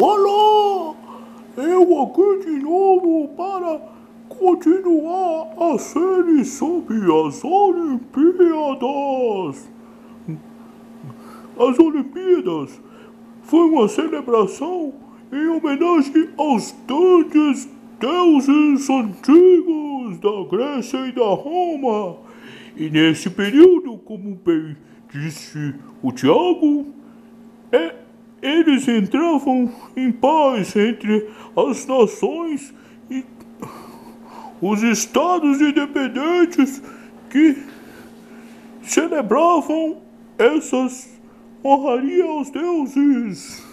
Olá, eu aqui de novo para continuar a série sobre as Olimpíadas. As Olimpíadas foi uma celebração em homenagem aos grandes deuses antigos da Grécia e da Roma. E nesse período, como bem disse o Tiago, eles entravam em paz entre as nações e os estados independentes que celebravam essas honrarias aos deuses.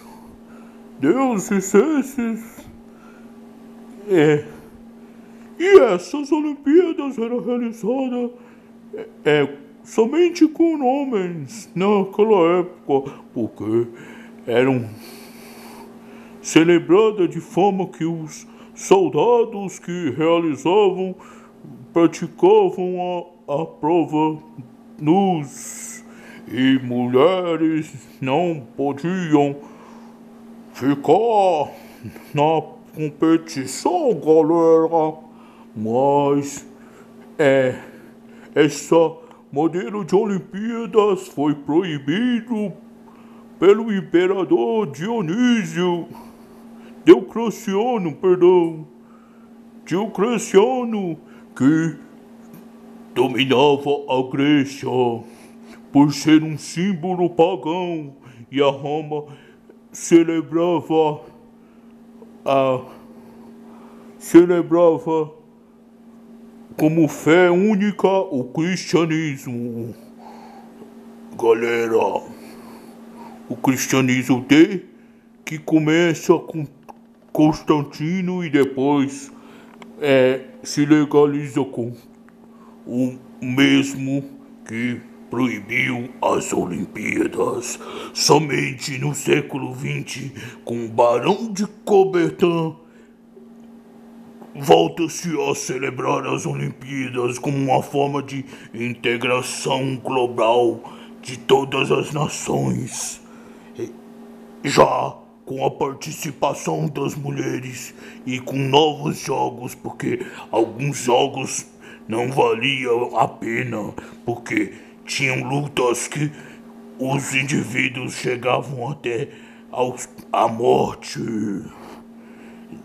Deuses esses. E essas Olimpíadas eram realizadas somente com homens naquela época, porque eram celebradas de forma que os soldados que realizavam praticavam a prova nus, e mulheres não podiam ficar na competição, galera. Mas esse modelo de Olimpíadas foi proibido pelo imperador Dionísio Diocleciano, que dominava a Grécia por ser um símbolo pagão, e a Roma celebrava como fé única o cristianismo. Galera, o cristianismo que começa com Constantino e depois se legaliza com o mesmo que proibiu as Olimpíadas. Somente no século XX, com o Barão de Coubertin, volta-se a celebrar as Olimpíadas como uma forma de integração global de todas as nações, já com a participação das mulheres e com novos jogos, porque alguns jogos não valiam a pena, porque tinham lutas que os indivíduos chegavam até a morte.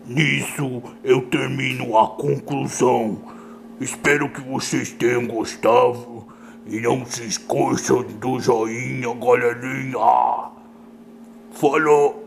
Nisso eu termino a conclusão. Espero que vocês tenham gostado e não se esqueçam do joinha, galerinha. Falou!